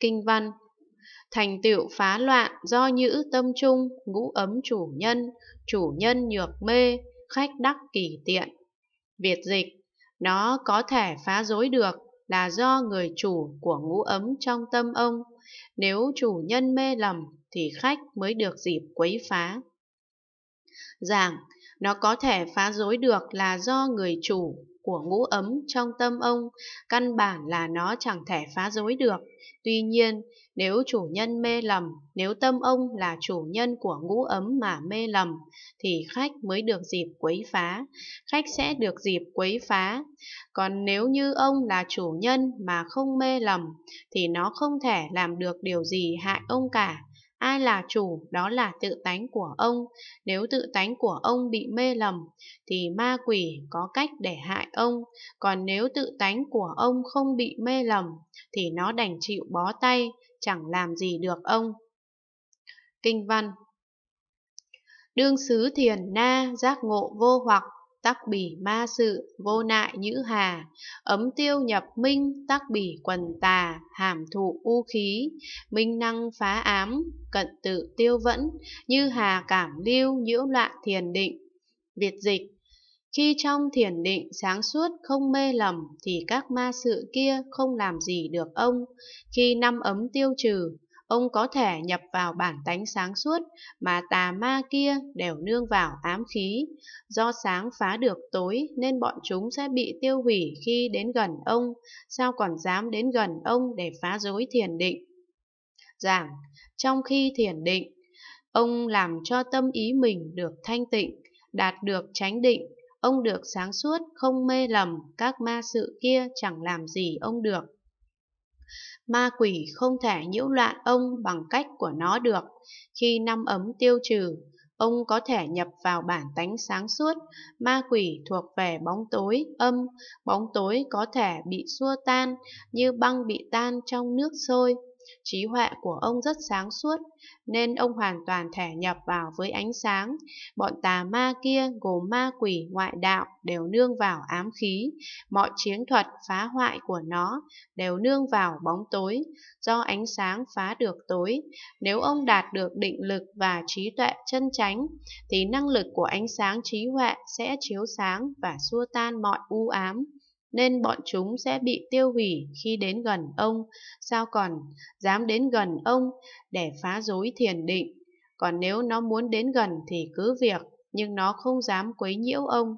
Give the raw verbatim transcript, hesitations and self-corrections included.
Kinh văn: thành tựu phá loạn do nhữ tâm trung, ngũ ấm chủ nhân, chủ nhân nhược mê, khách đắc kỳ tiện. Việt dịch: nó có thể phá rối được là do người chủ của ngũ ấm trong tâm ông, nếu chủ nhân mê lầm thì khách mới được dịp quấy phá. Giảng: nó có thể phá rối được là do người chủ của ngũ ấm trong tâm ông, căn bản là nó chẳng thể phá rối được. Tuy nhiên, nếu chủ nhân mê lầm, nếu tâm ông là chủ nhân của ngũ ấm mà mê lầm, thì khách mới được dịp quấy phá, khách sẽ được dịp quấy phá. Còn nếu như ông là chủ nhân mà không mê lầm, thì nó không thể làm được điều gì hại ông cả. Ai là chủ, đó là tự tánh của ông. Nếu tự tánh của ông bị mê lầm, thì ma quỷ có cách để hại ông. Còn nếu tự tánh của ông không bị mê lầm, thì nó đành chịu bó tay, chẳng làm gì được ông. Kinh văn: đương xứ thiền na, giác ngộ vô hoặc, tắc bỉ ma sự, vô nại nhữ hà. Ấm tiêu nhập minh, tắc bỉ quần tà, hàm thụ u khí. Minh năng phá ám, cận tự tiêu vẫn, như hà cảm lưu, nhiễu loạn thiền định. Việt dịch: khi trong thiền định sáng suốt không mê lầm thì các ma sự kia không làm gì được ông. Khi năm ấm tiêu trừ, ông có thể nhập vào bản tánh sáng suốt mà tà ma kia đều nương vào ám khí. Do sáng phá được tối nên bọn chúng sẽ bị tiêu hủy khi đến gần ông, sao còn dám đến gần ông để phá rối thiền định. Giảng: trong khi thiền định, ông làm cho tâm ý mình được thanh tịnh, đạt được chánh định, ông được sáng suốt, không mê lầm, các ma sự kia chẳng làm gì ông được. Ma quỷ không thể nhiễu loạn ông bằng cách của nó được. Khi năm ấm tiêu trừ, ông có thể nhập vào bản tánh sáng suốt. Ma quỷ thuộc về bóng tối, âm. Bóng tối có thể bị xua tan, như băng bị tan trong nước sôi. Trí huệ của ông rất sáng suốt, nên ông hoàn toàn thể nhập vào với ánh sáng. Bọn tà ma kia gồm ma quỷ ngoại đạo đều nương vào ám khí. Mọi chiến thuật phá hoại của nó đều nương vào bóng tối. Do ánh sáng phá được tối, nếu ông đạt được định lực và trí tuệ chân chánh, thì năng lực của ánh sáng trí huệ sẽ chiếu sáng và xua tan mọi u ám, nên bọn chúng sẽ bị tiêu hủy khi đến gần ông, sao còn dám đến gần ông để phá rối thiền định. Còn nếu nó muốn đến gần thì cứ việc, nhưng nó không dám quấy nhiễu ông.